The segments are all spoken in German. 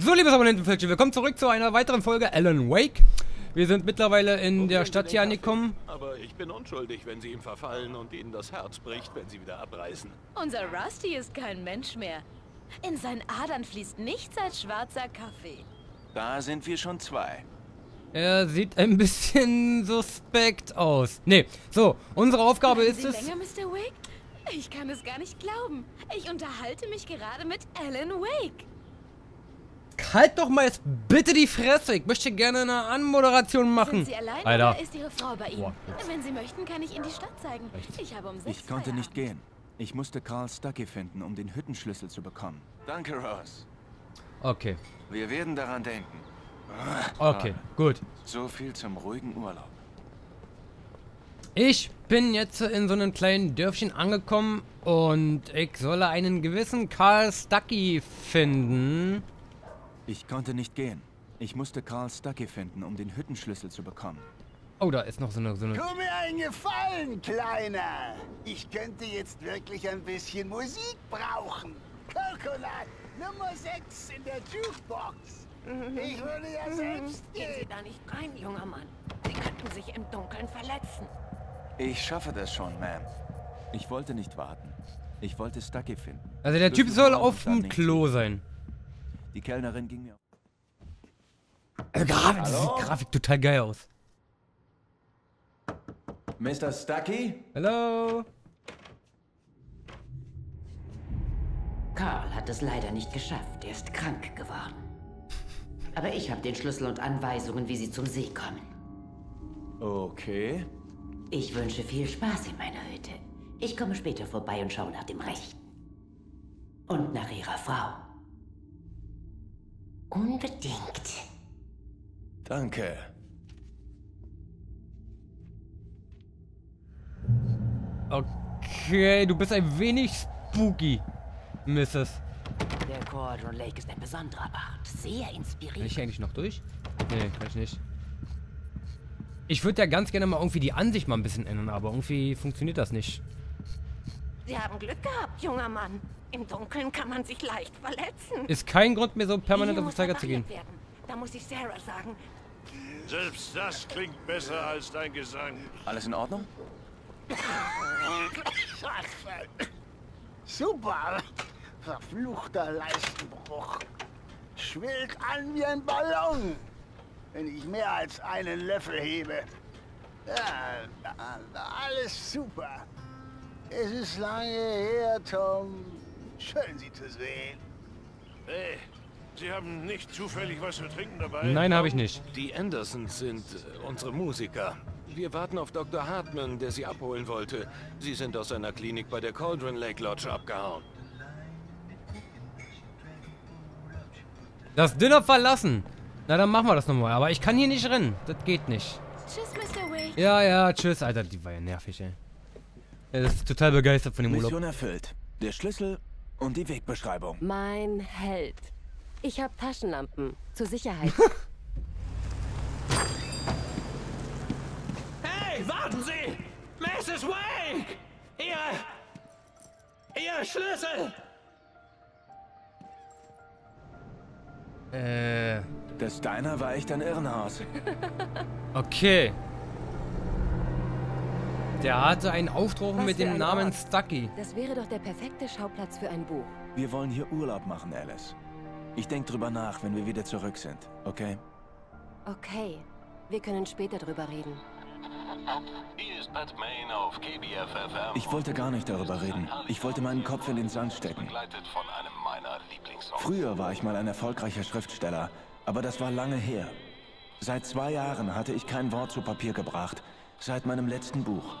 So, liebes Abonnentenvölkchen, willkommen zurück zu einer weiteren Folge Alan Wake. Wir sind mittlerweile in der Stadt hier angekommen. Aber ich bin unschuldig, wenn sie ihm verfallen und ihnen das Herz bricht, wenn sie wieder abreißen. Unser Rusty ist kein Mensch mehr. In seinen Adern fließt nichts als schwarzer Kaffee. Da sind wir schon zwei. Er sieht ein bisschen suspekt aus. Nee, so, unsere Aufgabe ist es... Länger, Mr. Wake? Ich kann es gar nicht glauben. Ich unterhalte mich gerade mit Alan Wake. Halt doch mal jetzt bitte die Fresse. Ich möchte gerne eine Anmoderation machen. Sind Sie allein, Alter, oder ist Ihre Frau bei Ihnen? Boah, wenn Sie möchten, kann ich Ihnen die Stadt zeigen. Ich habe um 6 Ich konnte nicht gehen. Ich musste Carl Stucky finden, um den Hüttenschlüssel zu bekommen. Danke, Ross. Okay. Wir werden daran denken. Okay, gut. So viel zum ruhigen Urlaub. Ich bin jetzt in so einem kleinen Dörfchen angekommen und ich solle einen gewissen Carl Stucky finden. Ich konnte nicht gehen. Ich musste Carl Stucky finden, um den Hüttenschlüssel zu bekommen. Oh, da ist noch so eine... Tu mir einen Gefallen, Kleiner! Ich könnte jetzt wirklich ein bisschen Musik brauchen. Coconut, Nummer 6 in der Jukebox. Ich würde ja selbst gehen. Gehen Sie da nicht rein, junger Mann. Sie könnten sich im Dunkeln verletzen. Ich schaffe das schon, Ma'am. Ich wollte nicht warten. Ich wollte Stucky finden. Also der Typ soll auf dem Klo sein. Die Kellnerin ging mir... Die Grafik total geil aus. Mr. Stucky? Hallo? Carl hat es leider nicht geschafft. Er ist krank geworden. Aber ich habe den Schlüssel und Anweisungen, wie sie zum See kommen. Okay. Ich wünsche viel Spaß in meiner Hütte. Ich komme später vorbei und schaue nach dem Rechten. Und nach ihrer Frau. Unbedingt. Danke. Okay, du bist ein wenig spooky, Mrs. Der Cauldron Lake ist ein besonderer Bart. Sehr inspirierend. Kann ich hier eigentlich noch durch? Nee, kann ich nicht. Ich würde ja ganz gerne mal irgendwie die Ansicht mal ein bisschen ändern, aber irgendwie funktioniert das nicht. Sie haben Glück gehabt, junger Mann. Im Dunkeln kann man sich leicht verletzen. Ist kein Grund mehr, so permanent auf den Zeiger zu gehen. Da muss ich Sarah sagen. Selbst das klingt besser als dein Gesang. Alles in Ordnung? Super. Verfluchter Leistenbruch. Schwillt an wie ein Ballon. Wenn ich mehr als einen Löffel hebe. Ja, alles super. Es ist lange her, Tom. Schön, Sie zu sehen. Hey, Sie haben nicht zufällig was zu trinken dabei? Nein, habe ich nicht. Die Andersons sind unsere Musiker. Wir warten auf Dr. Hartmann, der Sie abholen wollte. Sie sind aus einer Klinik bei der Cauldron Lake Lodge abgehauen. Das Dinner verlassen. Na, dann machen wir das nochmal. Aber ich kann hier nicht rennen. Das geht nicht. Tschüss, Mr. Wade. Ja, tschüss. Alter, die war ja nervig, ey. Er ist total begeistert von dem Urlaub. Mission erfüllt. Der Schlüssel und die Wegbeschreibung. Mein Held. Ich habe Taschenlampen. Zur Sicherheit. Hey, warten Sie! Mrs. Wake! Ihr Schlüssel! Das Diner war echt ein Irrenhaus. Okay. Der hatte einen Auftrag mit dem Namen Ort. Stucky. Das wäre doch der perfekte Schauplatz für ein Buch. Wir wollen hier Urlaub machen, Alice. Ich denke drüber nach, wenn wir wieder zurück sind, okay? Okay. Wir können später drüber reden. Hier ist Pat Main auf KBF-FM. Ich wollte gar nicht darüber reden. Ich wollte meinen Kopf in den Sand stecken. Früher war ich mal ein erfolgreicher Schriftsteller, aber das war lange her. Seit 2 Jahren hatte ich kein Wort zu Papier gebracht, seit meinem letzten Buch.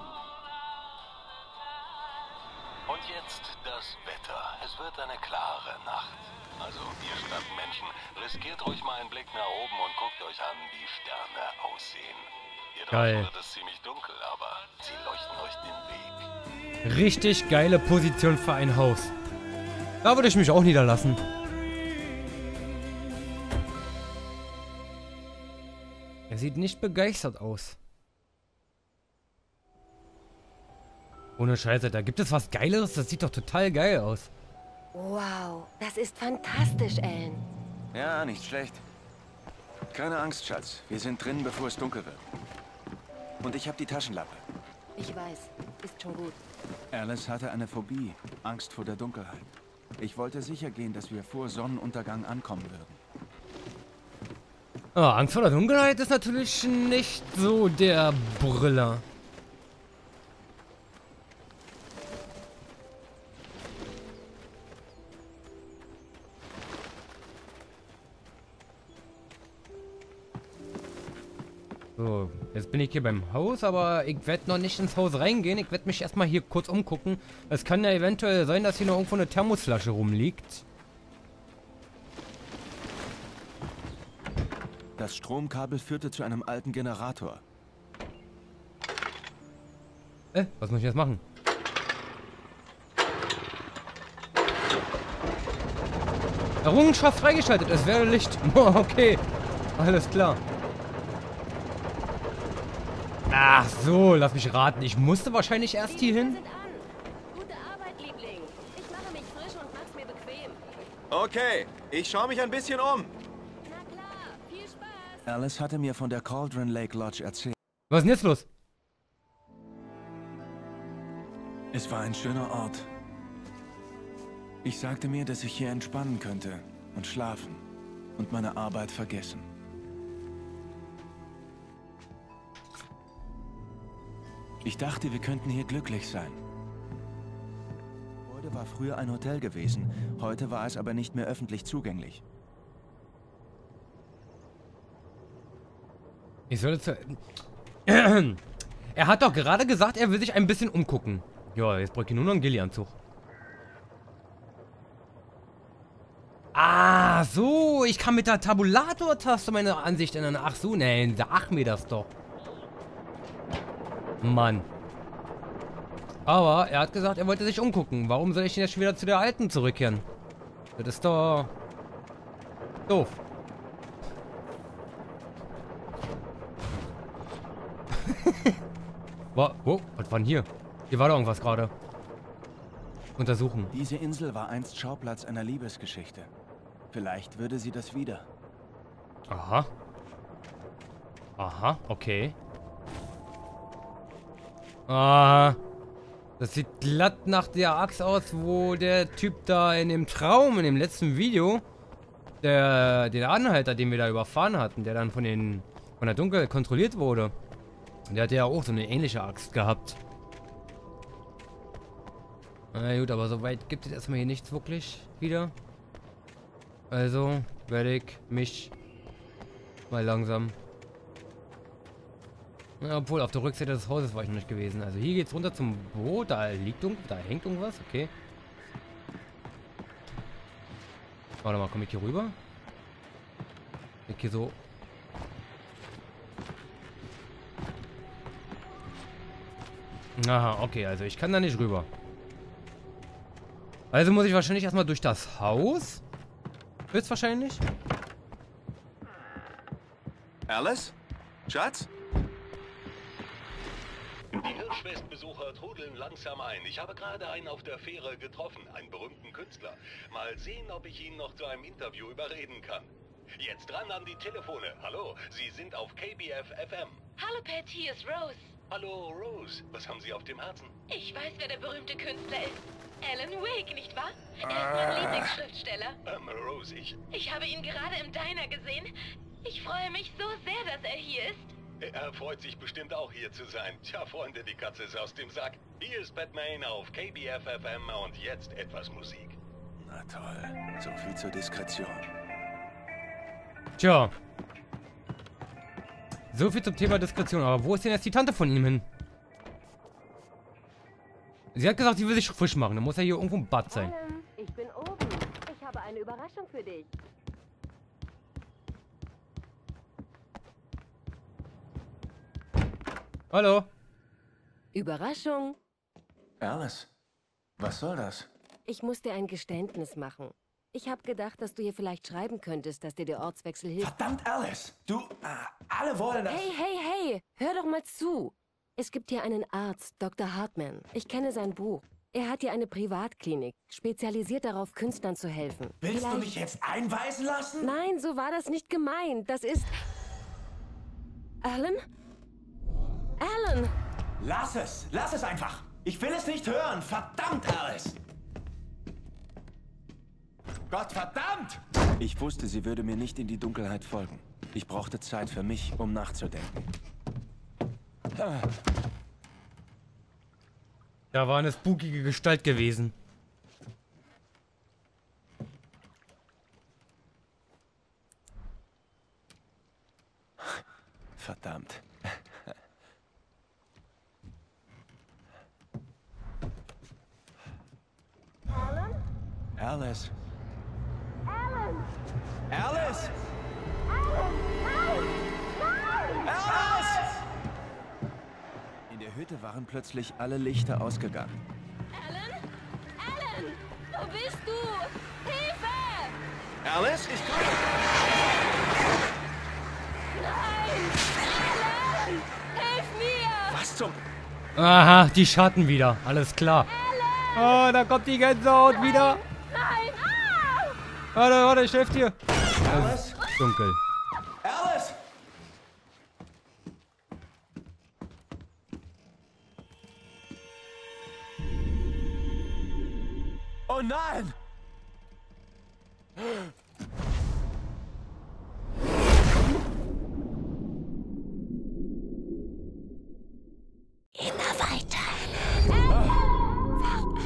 Jetzt das Wetter. Es wird eine klare Nacht. Also, ihr Stadtmenschen, riskiert ruhig mal einen Blick nach oben und guckt euch an, wie Sterne aussehen. Geil. Wird es ziemlich dunkel, aber sie leuchten euch den Weg. Richtig geile Position für ein Haus. Da würde ich mich auch niederlassen. Er sieht nicht begeistert aus. Ohne Scheiße, da gibt es was Geileres? Das sieht doch total geil aus. Wow, das ist fantastisch, Ellen. Ja, nicht schlecht. Keine Angst, Schatz. Wir sind drin, bevor es dunkel wird. Und ich habe die Taschenlampe. Ich weiß. Ist schon gut. Alice hatte eine Phobie. Angst vor der Dunkelheit. Ich wollte sicher gehen, dass wir vor Sonnenuntergang ankommen würden. Oh, Angst vor der Dunkelheit ist natürlich nicht so der Brüller. So, jetzt bin ich hier beim Haus, aber ich werde noch nicht ins Haus reingehen. Ich werde mich erstmal hier kurz umgucken. Es kann ja eventuell sein, dass hier noch irgendwo eine Thermosflasche rumliegt. Das Stromkabel führte zu einem alten Generator. Was muss ich jetzt machen? Errungenschaft freigeschaltet, es wäre Licht. Okay, alles klar. Ach so, lass mich raten. Ich musste wahrscheinlich erst hier hin. Gute Arbeit, Liebling. Ich mache mich frisch und mach's mir bequem. Okay, ich schaue mich ein bisschen um. Na klar, viel Spaß. Alice hatte mir von der Cauldron Lake Lodge erzählt. Was ist denn jetzt los? Es war ein schöner Ort. Ich sagte mir, dass ich hier entspannen könnte und schlafen und meine Arbeit vergessen. Ich dachte, wir könnten hier glücklich sein. Heute war früher ein Hotel gewesen, heute war es aber nicht mehr öffentlich zugänglich. Ich sollte zu... Er hat doch gerade gesagt, er will sich ein bisschen umgucken. Ja, jetzt bräuchte ich nur noch einen Gillianzug. Ah, so, ich kann mit der Tabulator-Taste meine Ansicht ändern. Ach so, nein, sag mir das doch. Mann. Aber er hat gesagt, er wollte sich umgucken. Warum soll ich denn jetzt schon wieder zu der alten zurückkehren? Das ist doch... doof. Wow, was war denn hier? Hier war doch irgendwas gerade. Untersuchen. Diese Insel war einst Schauplatz einer Liebesgeschichte. Vielleicht würde sie das wieder. Aha. Aha, okay. Ah, das sieht glatt nach der Axt aus, wo der Typ da in dem Traum, in dem letzten Video, den Anhalter, den wir da überfahren hatten, der dann von der Dunkelheit kontrolliert wurde. Der hatte ja auch so eine ähnliche Axt gehabt. Na gut, aber soweit gibt es erstmal hier nichts wirklich wieder. Also werde ich mich mal langsam... Obwohl, auf der Rückseite des Hauses war ich noch nicht gewesen. Also hier geht's runter zum Boot. Da liegt irgendwas, da hängt irgendwas. Okay. Warte mal, komm ich hier rüber? Ich hier so. Aha, okay, also ich kann da nicht rüber. Also muss ich wahrscheinlich erstmal durch das Haus. Höchstwahrscheinlich. Alice? Schatz? Festbesucher trudeln langsam ein. Ich habe gerade einen auf der Fähre getroffen, einen berühmten Künstler. Mal sehen, ob ich ihn noch zu einem Interview überreden kann. Jetzt ran an die Telefone. Hallo, Sie sind auf KBF-FM. Hallo Pat, hier ist Rose. Hallo Rose, was haben Sie auf dem Herzen? Ich weiß, wer der berühmte Künstler ist. Alan Wake, nicht wahr? Er ist mein Lieblingsschriftsteller. Rose, ich habe ihn gerade im Diner gesehen. Ich freue mich so sehr, dass er hier ist. Er freut sich bestimmt auch hier zu sein. Tja, Freunde, die Katze ist aus dem Sack. Hier ist Batman auf KBF-FM und jetzt etwas Musik. Na toll, so viel zur Diskretion. Tja. So viel zum Thema Diskretion. Aber wo ist denn jetzt die Tante von ihm hin? Sie hat gesagt, sie will sich frisch machen. Da muss ja hier irgendwo ein Bad sein. Hallo, ich bin oben. Ich habe eine Überraschung für dich. Hallo. Überraschung. Alice, was soll das? Ich muss dir ein Geständnis machen. Ich habe gedacht, dass du hier vielleicht schreiben könntest, dass dir der Ortswechsel hilft. Verdammt, Alice! Du, alle wollen das... Hey! Hör doch mal zu. Es gibt hier einen Arzt, Dr. Hartmann. Ich kenne sein Buch. Er hat hier eine Privatklinik, spezialisiert darauf, Künstlern zu helfen. Willst du mich jetzt einweisen lassen? Nein, so war das nicht gemeint. Das ist... Alan? Alan! Lass es einfach! Ich will es nicht hören! Verdammt alles! Gott verdammt! Ich wusste, sie würde mir nicht in die Dunkelheit folgen. Ich brauchte Zeit für mich, um nachzudenken. Ah. Da war eine spookige Gestalt gewesen. Verdammt. Alan? Alice. Alan! Alice! Alan! Nein! Nein! Alice! In der Hütte waren plötzlich alle Lichter ausgegangen. Alan? Alan! Wo bist du? Hilfe! Alice, ich komme! Nein! Alan! Hilf mir! Was zum... Aha, die Schatten wieder. Alles klar. Alan! Oh, da kommt die Gänsehaut wieder. Nein! Ah! Warte, warte, ich helfe dir. Alice? Dunkel. Alice! Oh nein! Immer weiter. Wach auf.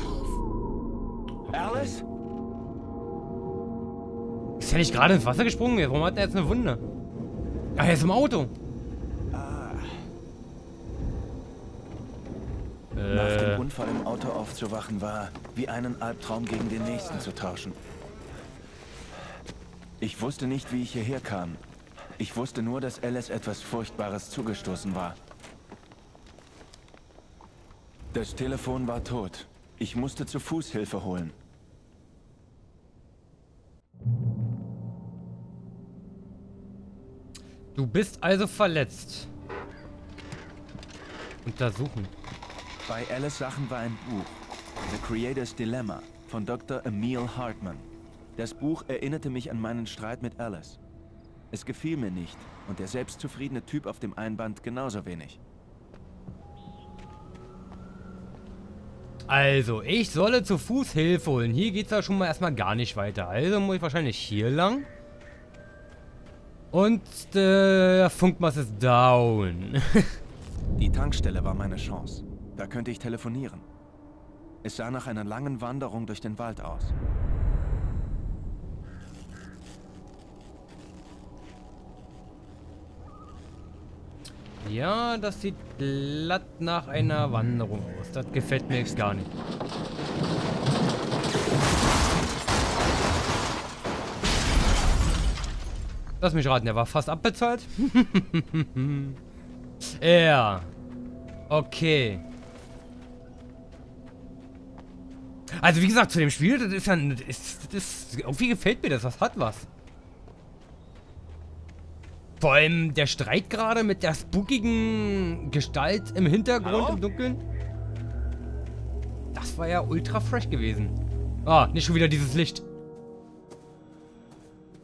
Alice? Ist er nicht gerade ins Wasser gesprungen? Warum hat er jetzt eine Wunde? Ah, er ist im Auto. Nach dem Unfall im Auto aufzuwachen war, wie einen Albtraum gegen den nächsten zu tauschen. Ich wusste nicht, wie ich hierher kam. Ich wusste nur, dass Alice etwas Furchtbares zugestoßen war. Das Telefon war tot. Ich musste zu Fuß Hilfe holen. Du bist also verletzt. Untersuchen. Bei Alice Sachen war ein Buch, The Creator's Dilemma, von Dr. Emil Hartmann. Das Buch erinnerte mich an meinen Streit mit Alice. Es gefiel mir nicht und der selbstzufriedene Typ auf dem Einband genauso wenig. Also, ich solle zu Fuß Hilfe holen. Hier geht's ja schon mal erstmal gar nicht weiter. Also muss ich wahrscheinlich hier lang. Und der Funkmast ist down. Die Tankstelle war meine Chance. Da könnte ich telefonieren. Es sah nach einer langen Wanderung durch den Wald aus. Ja, das sieht glatt nach einer Wanderung aus. Das gefällt mir jetzt gar nicht. Lass mich raten, der war fast abbezahlt. Ja. Okay. Also wie gesagt, zu dem Spiel, das ist ja... irgendwie gefällt mir das, das hat was. Vor allem der Streit gerade mit der spookigen Gestalt im Hintergrund, hallo? Im Dunkeln. Das war ja ultra fresh gewesen. Ah, nicht schon wieder dieses Licht.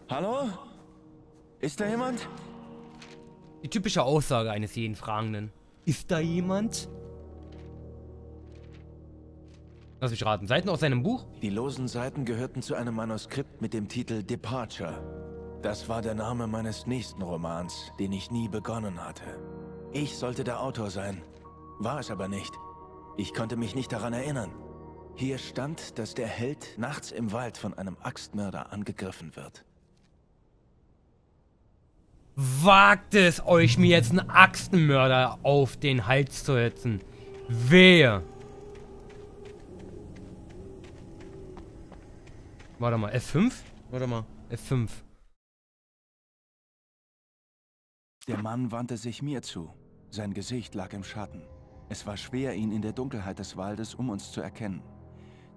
Hallo? Ist da jemand? Die typische Aussage eines jeden Fragenden. Ist da jemand? Lass mich raten. Seiten aus seinem Buch? Die losen Seiten gehörten zu einem Manuskript mit dem Titel Departure. Das war der Name meines nächsten Romans, den ich nie begonnen hatte. Ich sollte der Autor sein, war es aber nicht. Ich konnte mich nicht daran erinnern. Hier stand, dass der Held nachts im Wald von einem Axtmörder angegriffen wird. Wagt es euch, mir jetzt einen Axtmörder auf den Hals zu hetzen? Wehe! Warte mal, F5? Warte mal, F5. Der Mann wandte sich mir zu. Sein Gesicht lag im Schatten. Es war schwer, ihn in der Dunkelheit des Waldes um uns zu erkennen.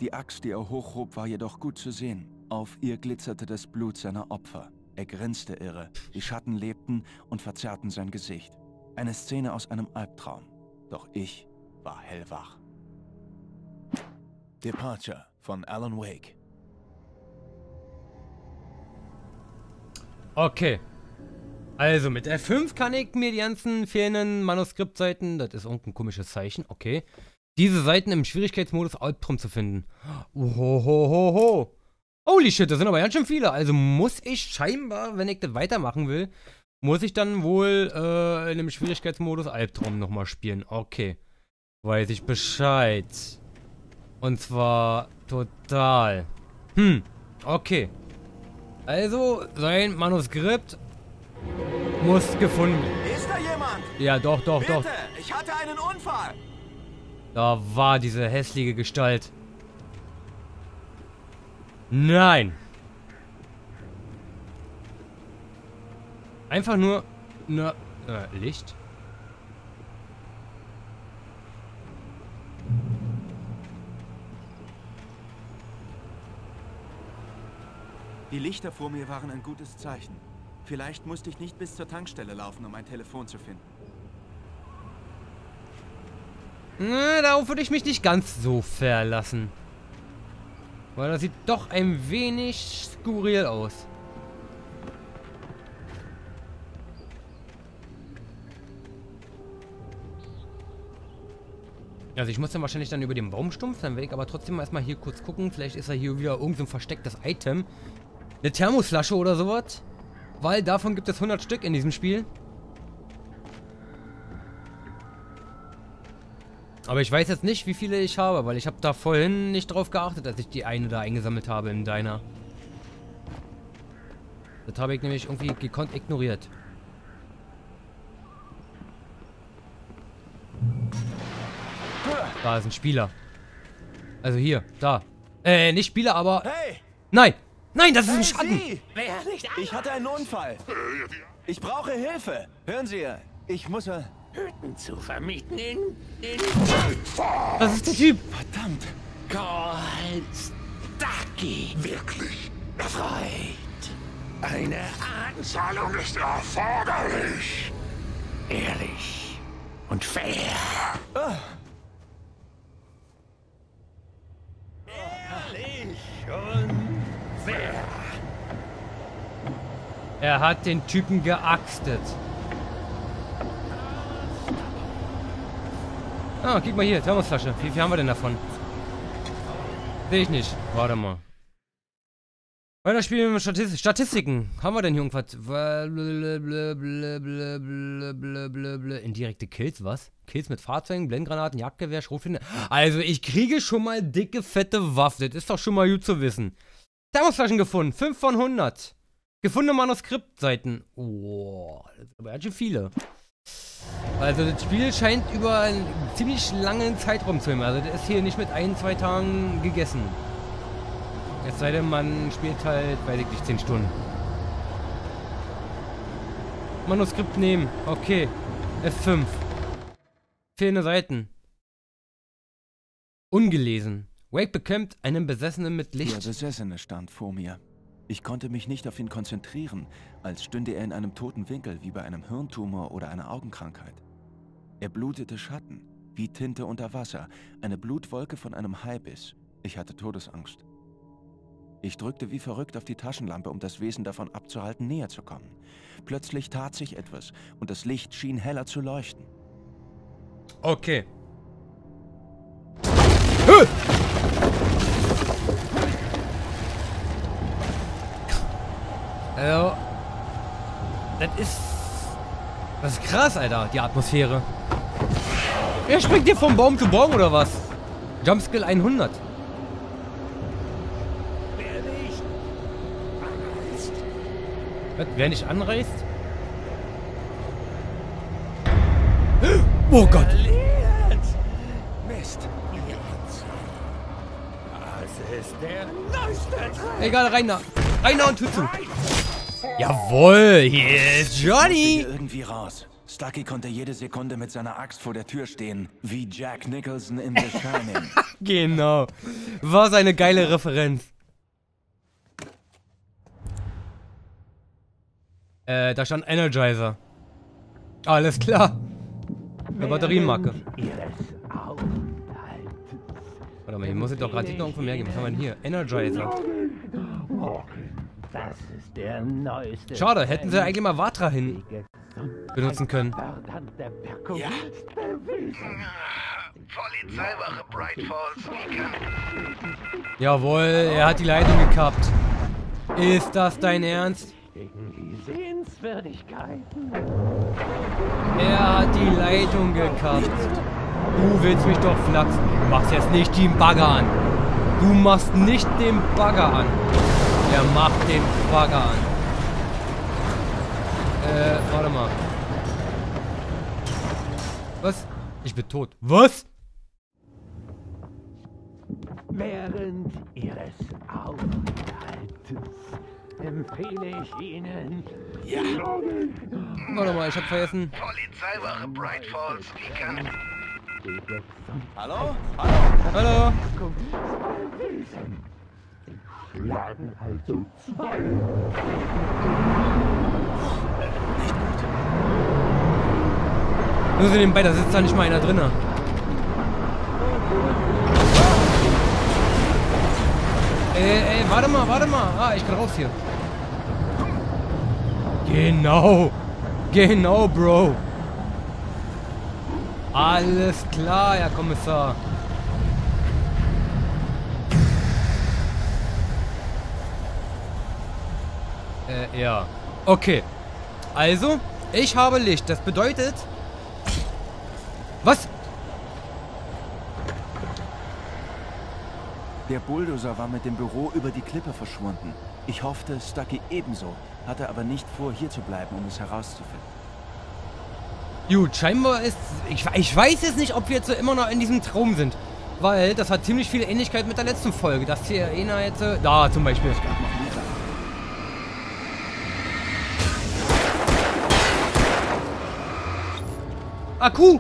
Die Axt, die er hochhob, war jedoch gut zu sehen. Auf ihr glitzerte das Blut seiner Opfer. Er grinste irre, die Schatten lebten und verzerrten sein Gesicht. Eine Szene aus einem Albtraum. Doch ich war hellwach. Departure von Alan Wake. Okay. Also mit F5 kann ich mir die ganzen fehlenden Manuskriptseiten, das ist irgendein komisches Zeichen, okay. Diese Seiten im Schwierigkeitsmodus Albtraum zu finden. Ohohoho. Holy shit, das sind aber ganz schön viele. Also muss ich scheinbar, wenn ich das weitermachen will, muss ich dann wohl in dem Schwierigkeitsmodus Albtraum nochmal spielen. Okay. Weiß ich Bescheid. Und zwar total. Okay. Also, sein Manuskript muss gefunden werden. Ist da jemand? Ja, doch. Bitte, doch. Ich hatte einen Unfall. Da war diese hässliche Gestalt. Nein. Einfach nur... Na, Licht? Die Lichter vor mir waren ein gutes Zeichen. Vielleicht musste ich nicht bis zur Tankstelle laufen, um ein Telefon zu finden. Na, darauf würde ich mich nicht ganz so verlassen. Weil das sieht doch ein wenig skurril aus. Also ich muss dann wahrscheinlich dann über den Baumstumpf sein weg, aber trotzdem erstmal hier kurz gucken. Vielleicht ist da hier wieder irgend so ein verstecktes Item. Eine Thermosflasche oder sowas. Weil davon gibt es 100 Stück in diesem Spiel. Aber ich weiß jetzt nicht, wie viele ich habe, weil ich habe da vorhin nicht drauf geachtet, dass ich die eine da eingesammelt habe im Diner. Das habe ich nämlich irgendwie gekonnt ignoriert. Da ist ein Spieler. Also hier, da. Nicht Spieler, aber... Hey! Nein! Nein, das ist ein Schatten! Ich hatte einen Unfall. Ich brauche Hilfe. Hören Sie, ich muss... Hütten zu vermieten in... Das ist der Typ! Verdammt! Carl Stucky! Wirklich erfreut! Eine Anzahlung ist erforderlich! Ehrlich und fair! Ehrlich und fair! Er hat den Typen geaxtet. Ah, guck mal hier, Thermosflasche. Wie viel haben wir denn davon? Sehe ich nicht. Warte mal. Weiter spielen wir Statistiken. Haben wir denn hier irgendwas? Indirekte Kills, was? Kills mit Fahrzeugen, Blendgranaten, Jagdgewehr, Schrotflinte. Also ich kriege schon mal dicke, fette Waffe. Das ist doch schon mal gut zu wissen. Thermosflaschen gefunden. 5 von 100. Gefundene Manuskriptseiten. Oh, das sind aber ganz schön viele. Also das Spiel scheint über einen ziemlich langen Zeitraum zu nehmen. Also das ist hier nicht mit 1-2 Tagen gegessen. Es sei denn, man spielt halt, weiß ich nicht, 10 Stunden. Manuskript nehmen. Okay. F5. Fehlende Seiten. Ungelesen. Wake bekämpft einen Besessenen mit Licht. Der Besessene stand vor mir. Ich konnte mich nicht auf ihn konzentrieren, als stünde er in einem toten Winkel, wie bei einem Hirntumor oder einer Augenkrankheit. Er blutete Schatten, wie Tinte unter Wasser, eine Blutwolke von einem Haibiss. Ich hatte Todesangst. Ich drückte wie verrückt auf die Taschenlampe, um das Wesen davon abzuhalten, näher zu kommen. Plötzlich tat sich etwas und das Licht schien heller zu leuchten. Okay. Also, das ist krass, Alter, die Atmosphäre. Er springt hier vom Baum zu Baum, oder was? Jumpskill 100. Wer nicht anreißt? Oh Gott! Mist. Das ist der neueste Traum. Egal, rein da. Reiner und Hützu. Jawohl, hier ist Johnny. Irgendwie raus. Stucky konnte jede Sekunde mit seiner Axt vor der Tür stehen, wie Jack Nicholson in The Shining. Genau. War eine geile Referenz. Da stand Energizer. Alles klar. Eine Batterienmarke. Warte mal, hier muss ich doch gerade irgendwo mehr geben. Was haben wir denn hier? Energizer. Das ist der neueste. Schade, hätten sie eigentlich mal Vatra hin benutzen können. Ja? Polizeiwache Bright Falls. Jawohl, er hat die Leitung gekappt. Ist das dein Ernst? Er hat die Leitung gekappt. Du willst mich doch flachsen. Du machst jetzt nicht den Bagger an. Du machst nicht den Bagger an. Er macht den Bagger an. Warte mal. Was? Ich bin tot. Was? Während Ihres Aufenthaltes empfehle ich Ihnen... Ja. Warte mal, ich hab vergessen. Polizeiwache Bright Falls, die kann... Hallo? Hallo? Hallo? Schlagen also zwei. Nicht gut. Nur so nebenbei, da sitzt da nicht mal einer drin. Ey, warte mal, warte mal. Ah, ich kann raus hier. Genau. Genau, Bro. Alles klar, Herr Kommissar. Ja. Okay. Also, ich habe Licht. Das bedeutet... Was? Der Bulldozer war mit dem Büro über die Klippe verschwunden. Ich hoffte, Stucky ebenso, hatte aber nicht vor, hier zu bleiben, um es herauszufinden. Gut, scheinbar ist... Ich weiß jetzt nicht, ob wir jetzt so immer noch in diesem Traum sind. Weil das hat ziemlich viel Ähnlichkeit mit der letzten Folge. Dass hier einer jetzt... Da zum Beispiel. Ah, Kuh!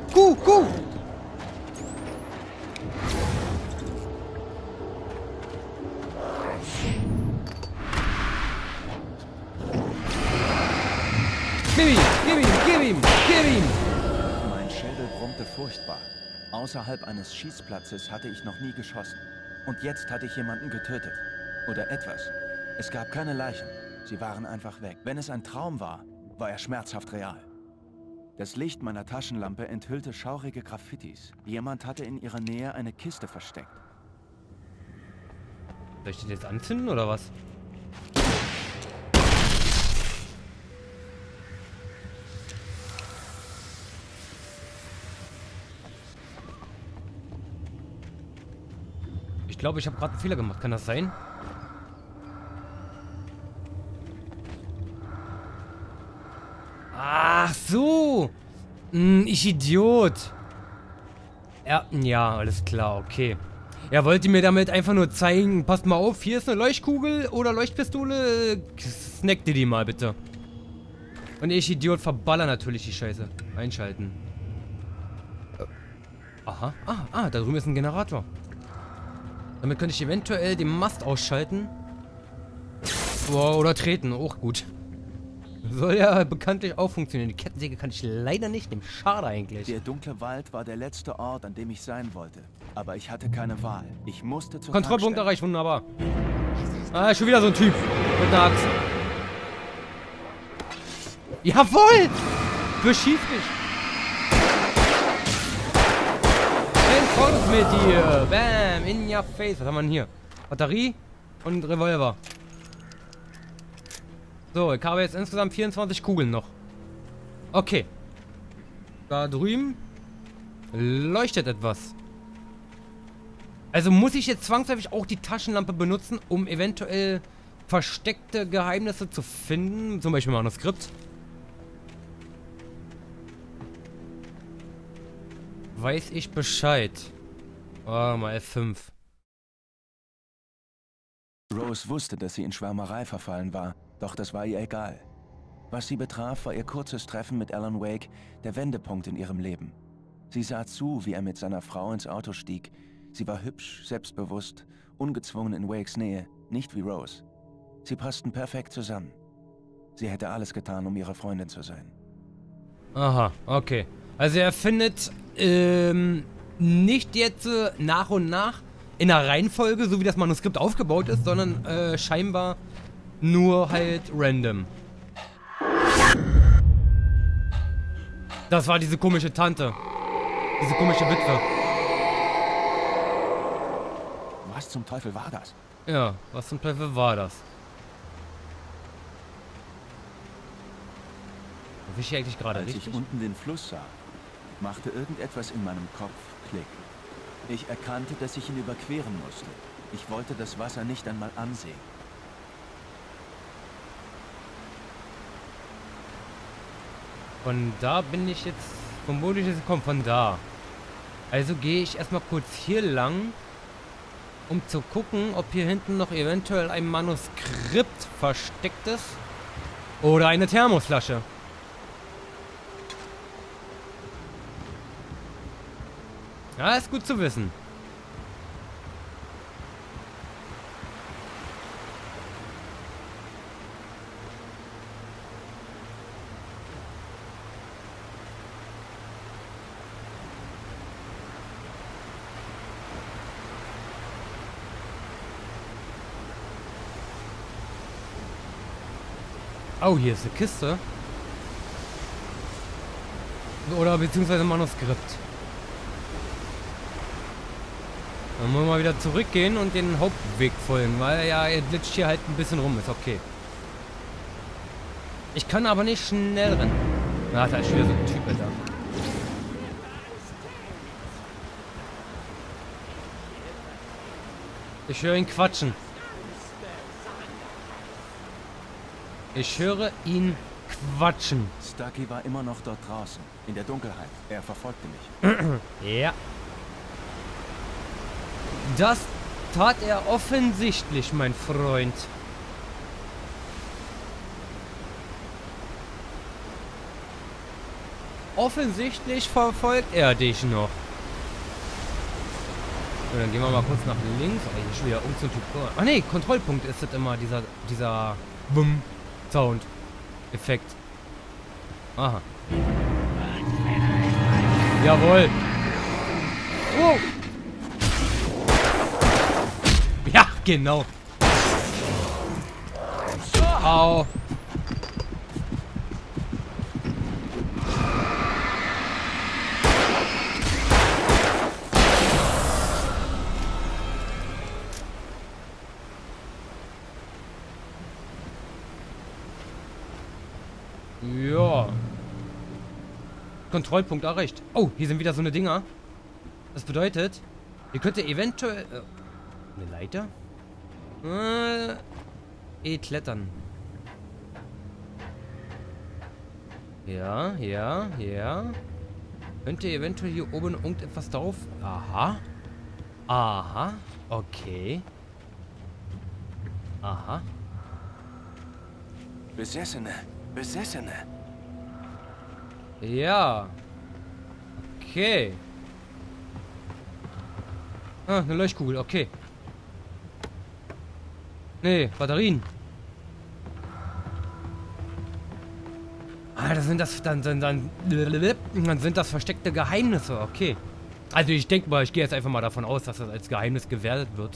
Gib ihm! Mein Schädel brummte furchtbar. Außerhalb eines Schießplatzes hatte ich noch nie geschossen. Und jetzt hatte ich jemanden getötet. Oder etwas. Es gab keine Leichen. Sie waren einfach weg. Wenn es ein Traum war, war er schmerzhaft real. Das Licht meiner Taschenlampe enthüllte schaurige Graffitis. Jemand hatte in ihrer Nähe eine Kiste versteckt. Soll ich das jetzt anzünden oder was? Ich glaube, ich habe gerade einen Fehler gemacht. Kann das sein? Ach so. Ich Idiot. Ja, alles klar. Okay. Er wollte mir damit einfach nur zeigen. Passt mal auf. Hier ist eine Leuchtkugel oder Leuchtpistole. Snack dir die mal bitte. Und ich Idiot verballer natürlich die Scheiße. Einschalten. Aha. Ah, da drüben ist ein Generator. Damit könnte ich eventuell den Mast ausschalten. Wow, oder treten, auch gut. Soll ja bekanntlich auch funktionieren. Die Kettensäge kann ich leider nicht nehmen. Schade eigentlich. Der dunkle Wald war der letzte Ort, an dem ich sein wollte. Aber ich hatte keine Wahl. Ich musste zur Kontrollpunkt erreicht, wunderbar. Ah, schon wieder so ein Typ. Mit einer Axt. Jawohl! Beschieß mich! Mit dir! Bam! In your face. Was haben wir denn hier? Batterie und Revolver. So, ich habe jetzt insgesamt 24 Kugeln noch. Okay. Da drüben leuchtet etwas. Also muss ich jetzt zwangsläufig auch die Taschenlampe benutzen, um eventuell versteckte Geheimnisse zu finden. Zum Beispiel Manuskript. Weiß ich Bescheid. Oh, mal F5. Rose wusste, dass sie in Schwärmerei verfallen war, doch das war ihr egal. Was sie betraf, war ihr kurzes Treffen mit Alan Wake der Wendepunkt in ihrem Leben. Sie sah zu, wie er mit seiner Frau ins Auto stieg. Sie war hübsch, selbstbewusst, ungezwungen in Wakes Nähe, nicht wie Rose. Sie passten perfekt zusammen. Sie hätte alles getan, um ihre Freundin zu sein. Aha, okay. Also er findet, nicht jetzt nach und nach in einer Reihenfolge, so wie das Manuskript aufgebaut ist, sondern scheinbar nur halt random. Das war diese komische Tante. Diese komische Witwe. Was zum Teufel war das? Ja, was zum Teufel war das? Wo bin ich hier eigentlich gerade richtig? Als ich unten den Fluss sah, machte irgendetwas in meinem Kopf Klick. Ich erkannte, dass ich ihn überqueren musste. Ich wollte das Wasser nicht einmal ansehen. Von da bin ich jetzt... Vom wo ich jetzt gekommen? Von da. Also gehe ich erstmal kurz hier lang, um zu gucken, ob hier hinten noch eventuell ein Manuskript versteckt ist. Oder eine Thermosflasche. Ja, ist gut zu wissen. Oh, hier ist eine Kiste. Oder beziehungsweise Manuskript. Dann wollen wir mal wieder zurückgehen und den Hauptweg folgen, weil ja, er glitscht hier halt ein bisschen rum, ist okay. Ich kann aber nicht schnell rennen. Na, da ist schon wieder so ein Typ, Alter. Ich höre ihn quatschen. Ich höre ihn quatschen. Stucky war immer noch dort draußen, in der Dunkelheit. Er verfolgte mich. Ja. Das tat er offensichtlich, mein Freund. Offensichtlich verfolgt er dich noch. Und dann gehen wir mal kurz nach links. Oh, hier ist schon wieder so ein Typ. Ah ne, Kontrollpunkt ist das immer, dieser Bumm-Sound-Effekt. Aha. Jawohl. Oh. Ja, genau. Au. Ja. Kontrollpunkt erreicht. Oh, hier sind wieder so eine Dinger. Das bedeutet, ihr könnt eventuell... eine Leiter? Klettern. Ja, ja, ja. Könnte eventuell hier oben irgendetwas drauf... Aha. Aha. Okay. Aha. Besessene. Besessene. Ja. Okay. Ah, eine Leuchtkugel. Okay. Nee, Batterien. Ah, das sind das dann sind das versteckte Geheimnisse, okay. Also ich denke mal, ich gehe jetzt einfach mal davon aus, dass das als Geheimnis gewertet wird.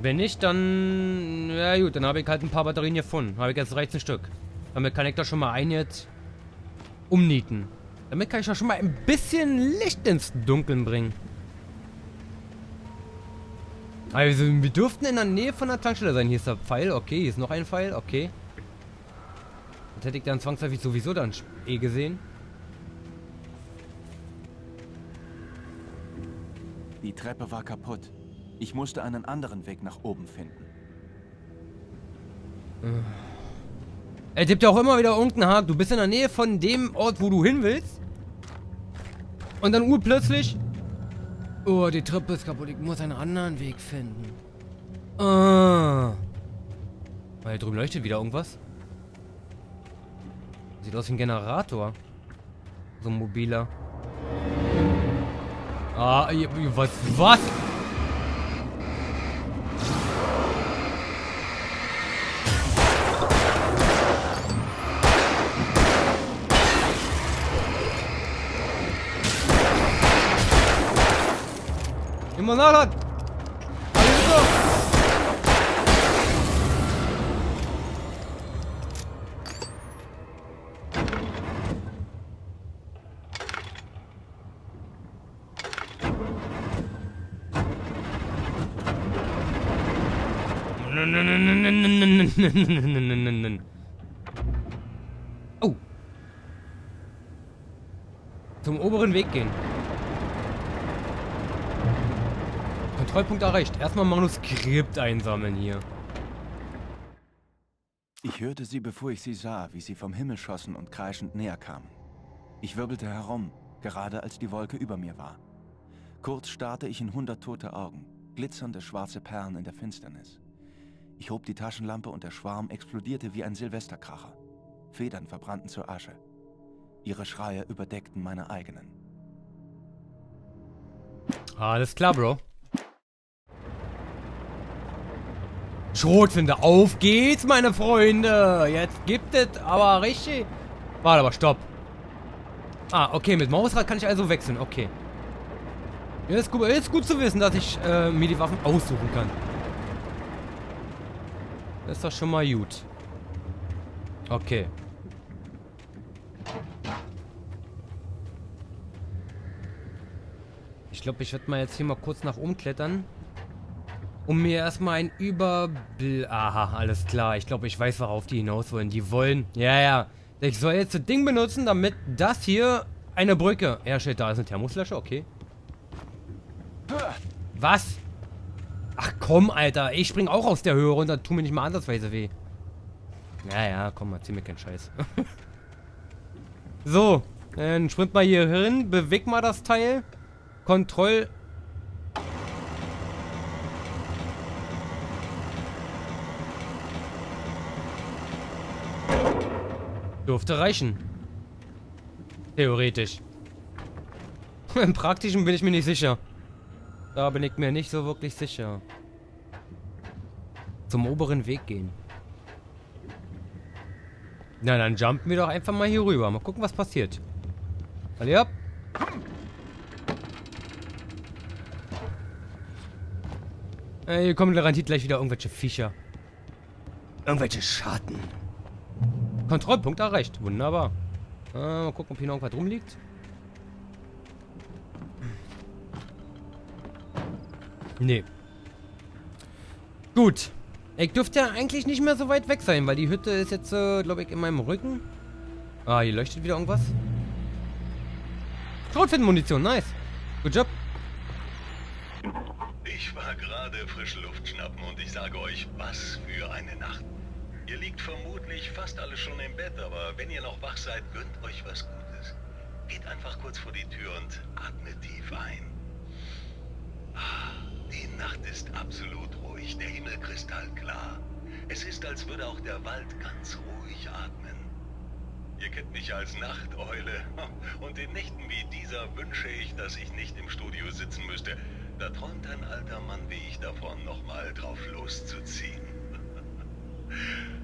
Wenn nicht, dann... Ja gut, dann habe ich halt ein paar Batterien gefunden. Habe ich jetzt 13 Stück. Damit kann ich da schon mal einen jetzt umnieten. Damit kann ich da schon mal ein bisschen Licht ins Dunkeln bringen. Also, wir dürften in der Nähe von der Tankstelle sein. Hier ist der Pfeil, okay. Hier ist noch ein Pfeil, okay. Das hätte ich dann zwangsläufig sowieso dann eh gesehen. Die Treppe war kaputt. Ich musste einen anderen Weg nach oben finden. Er tippt ja auch immer wieder irgendeinen Haken. Du bist in der Nähe von dem Ort, wo du hin willst. Und dann urplötzlich... Oh, die Treppe ist kaputt. Ich muss einen anderen Weg finden. Ah. Hier drüben leuchtet wieder irgendwas. Sieht aus wie ein Generator. So ein mobiler. Ah, was? Was? Immer nachladen! Alles klar! Oh! Zum oberen Weg gehen. Kontrollpunkt erreicht. Erstmal Manuskript einsammeln hier. Ich hörte sie, bevor ich sie sah, wie sie vom Himmel schossen und kreischend näher kamen. Ich wirbelte herum, gerade als die Wolke über mir war. Kurz starrte ich in 100 tote Augen, glitzernde schwarze Perlen in der Finsternis. Ich hob die Taschenlampe und der Schwarm explodierte wie ein Silvesterkracher. Federn verbrannten zur Asche. Ihre Schreie überdeckten meine eigenen. Alles klar, Bro. Schrotflinte, auf geht's, meine Freunde! Jetzt gibt es aber richtig... Warte, aber stopp. Ah, okay, mit Mausrad kann ich also wechseln, okay. Ja, ist gut zu wissen, dass ich mir die Waffen aussuchen kann. Das ist doch schon mal gut. Okay. Ich glaube, ich werde mal jetzt hier mal kurz nach oben klettern. Um mir erstmal ein Überblick... Aha, alles klar. Ich glaube, ich weiß, worauf die hinaus wollen. Die wollen... Ja, ja. Ich soll jetzt das Ding benutzen, damit das hier eine Brücke herstellt. Da ist eine Thermosflasche, okay. Was? Ach komm, Alter. Ich spring auch aus der Höhe runter. Tu mir nicht mal andersweise weh. Naja, komm, erzähl mir keinen Scheiß. So. Dann sprint mal hier hin. Beweg mal das Teil. Kontroll... Dürfte reichen. Theoretisch. Im Praktischen bin ich mir nicht sicher. Da bin ich mir nicht so wirklich sicher. Zum oberen Weg gehen. Na, dann jumpen wir doch einfach mal hier rüber. Mal gucken, was passiert. Alle ab. Hier kommen garantiert gleich wieder irgendwelche Viecher. Irgendwelche Schatten. Kontrollpunkt erreicht. Wunderbar. Mal gucken, ob hier noch irgendwas rumliegt. Nee. Gut. Ich dürfte ja eigentlich nicht mehr so weit weg sein, weil die Hütte ist jetzt, glaube ich, in meinem Rücken. Ah, hier leuchtet wieder irgendwas. Schrotflintenmunition, nice. Good job. Ich war gerade frische Luft schnappen und ich sage euch, was für eine Nacht. Ihr liegt vermutlich fast alle schon im Bett, aber wenn ihr noch wach seid, gönnt euch was Gutes. Geht einfach kurz vor die Tür und atmet tief ein. Die Nacht ist absolut ruhig, der Himmel kristallklar. Es ist, als würde auch der Wald ganz ruhig atmen. Ihr kennt mich als Nachteule. Und in Nächten wie dieser wünsche ich, dass ich nicht im Studio sitzen müsste. Da träumt ein alter Mann wie ich davon, nochmal drauf loszuziehen.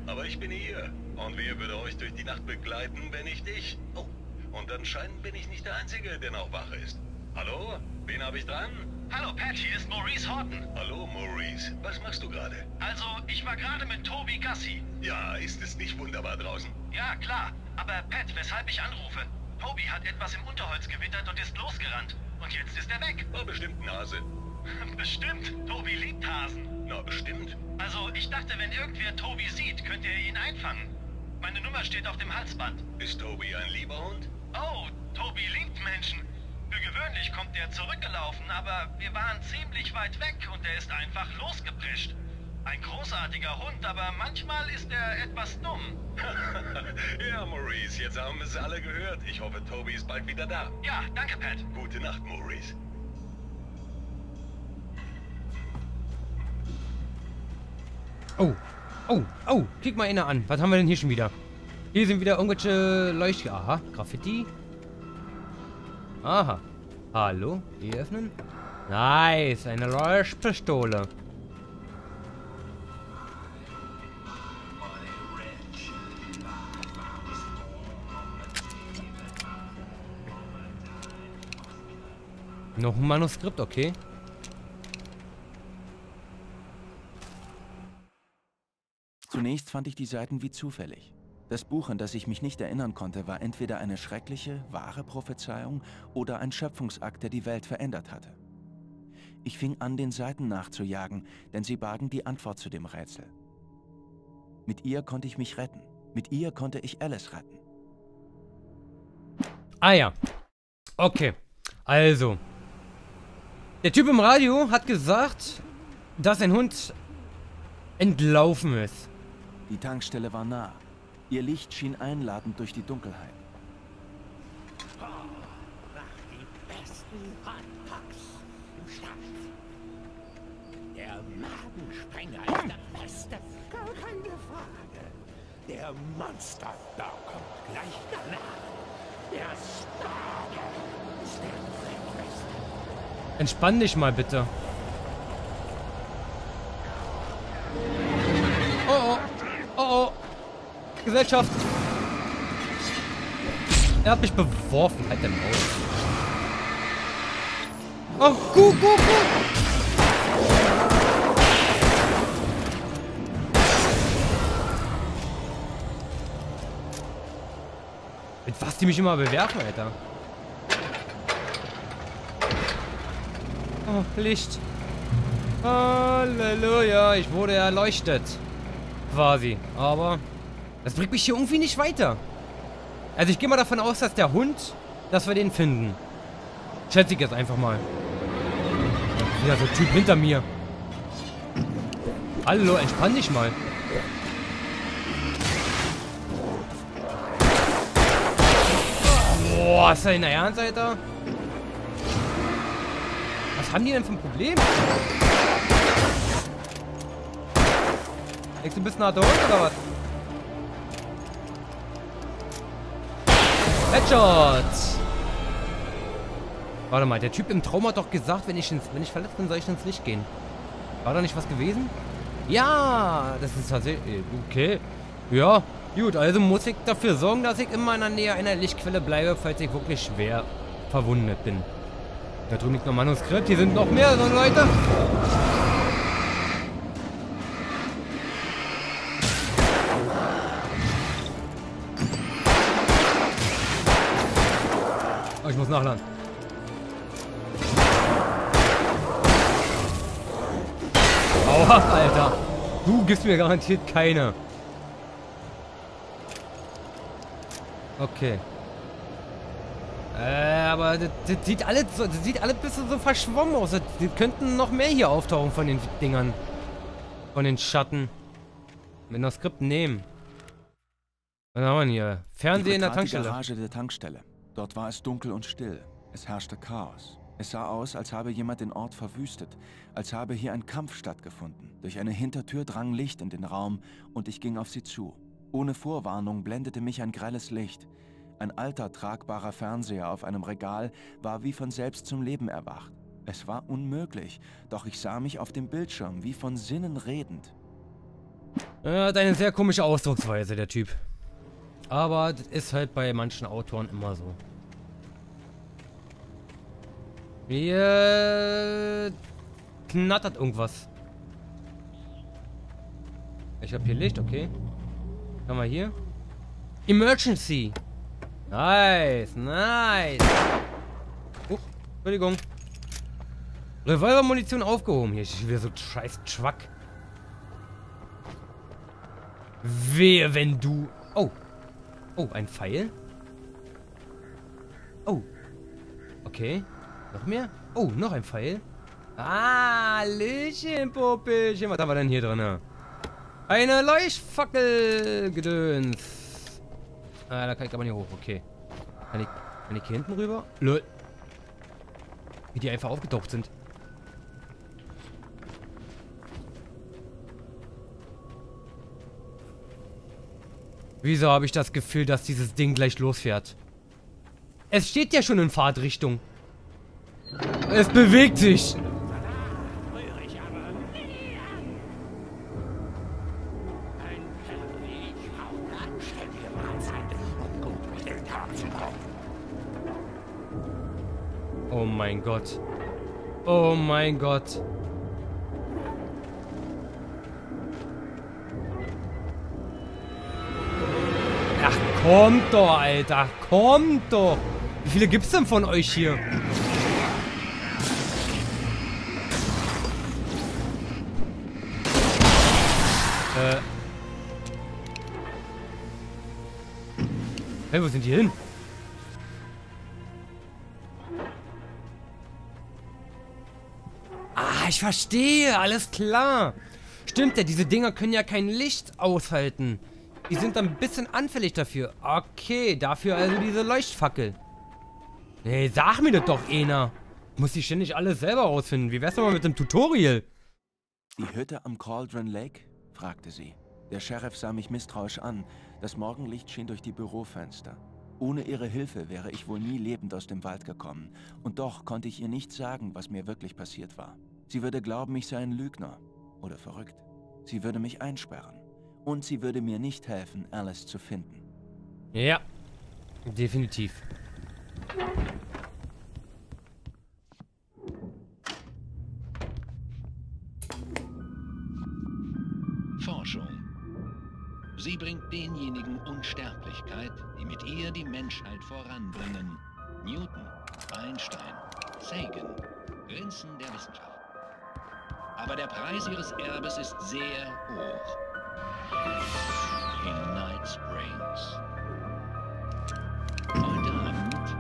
Aber ich bin hier und wer würde euch durch die Nacht begleiten, wenn nicht ich? Oh, und anscheinend bin ich nicht der Einzige, der noch wach ist. Hallo? Wen habe ich dran? Hallo Pat, hier ist Maurice Horton. Hallo Maurice, was machst du gerade? Also, ich war gerade mit Toby Gassi. Ja, ist es nicht wunderbar draußen? Ja, klar. Aber Pat, weshalb ich anrufe? Toby hat etwas im Unterholz gewittert und ist losgerannt. Und jetzt ist er weg. Oh, bestimmt ein Hase. Bestimmt. Toby liebt Hasen. Na, bestimmt. Also, ich dachte, wenn irgendwer Toby sieht, könnt ihr ihn einfangen. Meine Nummer steht auf dem Halsband. Ist Toby ein lieber Hund? Oh, Toby liebt Menschen. Für gewöhnlich kommt er zurückgelaufen, aber wir waren ziemlich weit weg und er ist einfach losgeprescht. Ein großartiger Hund, aber manchmal ist er etwas dumm. Ja, Maurice, jetzt haben es alle gehört. Ich hoffe, Toby ist bald wieder da. Ja, danke, Pat. Gute Nacht, Maurice. Oh, oh, oh, klick mal inne an. Was haben wir denn hier schon wieder? Hier sind wieder irgendwelche Leuchten. Aha, Graffiti. Aha. Hallo, hier öffnen. Nice, eine Leuchtpistole. Noch ein Manuskript, okay. Zunächst fand ich die Seiten wie zufällig. Das Buch, an das ich mich nicht erinnern konnte, war entweder eine schreckliche, wahre Prophezeiung oder ein Schöpfungsakt, der die Welt verändert hatte. Ich fing an, den Seiten nachzujagen, denn sie bargen die Antwort zu dem Rätsel. Mit ihr konnte ich mich retten. Mit ihr konnte ich Alice retten. Ah ja. Okay. Also. Der Typ im Radio hat gesagt, dass ein Hund entlaufen ist. Die Tankstelle war nah. Ihr Licht schien einladend durch die Dunkelheit. Oh, mach die besten Hotdogs im Schlaf. Der Magensprenger ist der Beste, gar keine Frage. Der Monster-Dog kommt gleich danach. Der Star ist der Beste. Entspann dich mal bitte. Oh, oh, oh, oh. Gesellschaft. Er hat mich beworfen, halt den Maul. Oh, gut, gut, gut. Mit was die mich immer bewerfen, Alter. Oh, Licht. Halleluja, ich wurde erleuchtet. Quasi, aber... Das bringt mich hier irgendwie nicht weiter. Also ich gehe mal davon aus, dass der Hund, dass wir den finden. Schätze ich jetzt einfach mal. Ja, so ein Typ hinter mir. Hallo, entspann dich mal. Boah, ist das in der Ernst, Alter? Was haben die denn für ein Problem? Denkst du, bist ein harter Hund oder was? Headshot! Warte mal, der Typ im Traum hat doch gesagt, wenn ich verletzt bin, soll ich ins Licht gehen. War da nicht was gewesen? Ja, das ist tatsächlich... Okay. Ja, gut, also muss ich dafür sorgen, dass ich immer in der Nähe einer Lichtquelle bleibe, falls ich wirklich schwer verwundet bin. Da drüben liegt noch ein Manuskript, hier sind noch mehr so Leute. Ich muss nachladen. Aua, Alter. Du gibst mir garantiert keine. Okay. Aber das sieht alles so, das sieht alles ein bisschen so verschwommen aus. Die könnten noch mehr hier auftauchen von den Dingern. Von den Schatten. Wenn das Skript nehmen. Was haben wir denn hier? Fernsehen in der Tankstelle. Die Garage der Tankstelle. Dort war es dunkel und still. Es herrschte Chaos. Es sah aus, als habe jemand den Ort verwüstet, als habe hier ein Kampf stattgefunden. Durch eine Hintertür drang Licht in den Raum und ich ging auf sie zu. Ohne Vorwarnung blendete mich ein grelles Licht. Ein alter, tragbarer Fernseher auf einem Regal war wie von selbst zum Leben erwacht. Es war unmöglich, doch ich sah mich auf dem Bildschirm, wie von Sinnen redend. Er hat eine sehr komische Ausdrucksweise, der Typ. Aber das ist halt bei manchen Autoren immer so. Hier knattert irgendwas. Ich habe hier Licht, okay. Haben wir hier? Emergency! Nice, nice! Entschuldigung. Revolvermunition aufgehoben. Hier ist wieder so scheiß Schwack. Wehe, wenn du... Oh! Oh, ein Pfeil. Oh. Okay. Noch mehr? Oh, noch ein Pfeil. Ah, Löchen, Puppelchen. Was haben wir denn hier drin? Eine Leuchtfackel. Gedöns. Ah, da kann ich aber nicht hoch. Okay. Kann ich hier hinten rüber? Lol. Wie die einfach aufgetaucht sind. Wieso habe ich das Gefühl, dass dieses Ding gleich losfährt? Es steht ja schon in Fahrtrichtung. Es bewegt sich. Oh mein Gott. Oh mein Gott. Ach, kommt doch, Alter. Kommt doch. Wie viele gibt's denn von euch hier? Hey, wo sind die hin? Ah, ich verstehe. Alles klar. Stimmt ja, diese Dinger können ja kein Licht aushalten. Die sind dann ein bisschen anfällig dafür. Okay, dafür also diese Leuchtfackel. Nee, sag mir das doch, Ena. Muss ich ständig alles selber rausfinden. Wie wär's denn mal mit dem Tutorial? Die Hütte am Cauldron Lake? Fragte sie. Der Sheriff sah mich misstrauisch an. Das Morgenlicht schien durch die Bürofenster. Ohne ihre Hilfe wäre ich wohl nie lebend aus dem Wald gekommen. Und doch konnte ich ihr nicht sagen, was mir wirklich passiert war. Sie würde glauben, ich sei ein Lügner. Oder verrückt. Sie würde mich einsperren. Und sie würde mir nicht helfen, Alice zu finden. Ja, definitiv. Forschung. Sie bringt denjenigen Unsterblichkeit, die mit ihr die Menschheit voranbringen. Newton, Einstein, Sagan, Grenzen der Wissenschaft. Aber der Preis ihres Erbes ist sehr hoch. In Night Springs. Heute Abend.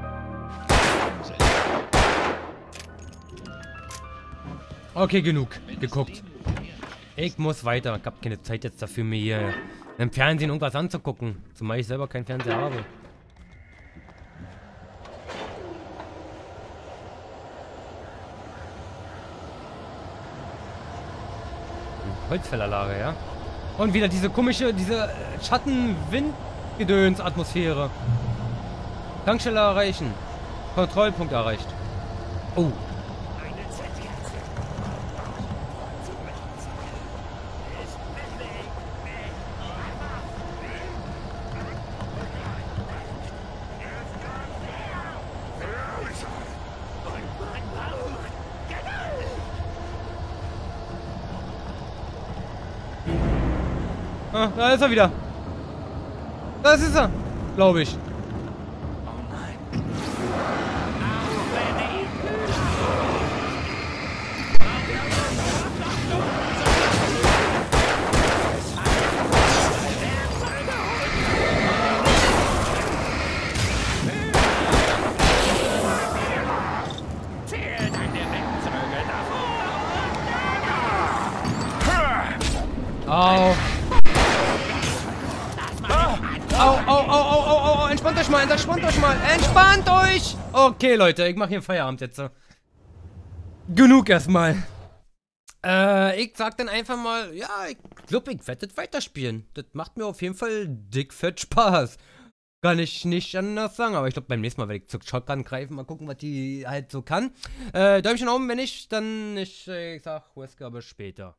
Okay, genug geguckt. Ich muss weiter. Ich habe keine Zeit jetzt dafür, mir hier im Fernsehen irgendwas anzugucken. Zumal ich selber keinen Fernseher habe. Holzfällerlager, ja? Und wieder diese komische, diese Schatten-Wind-Gedöns-Atmosphäre. Tankstelle erreichen. Kontrollpunkt erreicht. Oh. Ah, da ist er wieder. Das ist er, glaube ich. Okay, Leute, ich mache hier Feierabend jetzt. Genug erstmal. Ich sag dann einfach mal, ja, ich glaube, ich werde das weiterspielen. Das macht mir auf jeden Fall dick fett Spaß. Kann ich nicht anders sagen, aber ich glaube, beim nächsten Mal werde ich zur Shotgun greifen, mal gucken, was die halt so kann. Däumchen oben, wenn nicht, dann ich sag Wesker, aber später.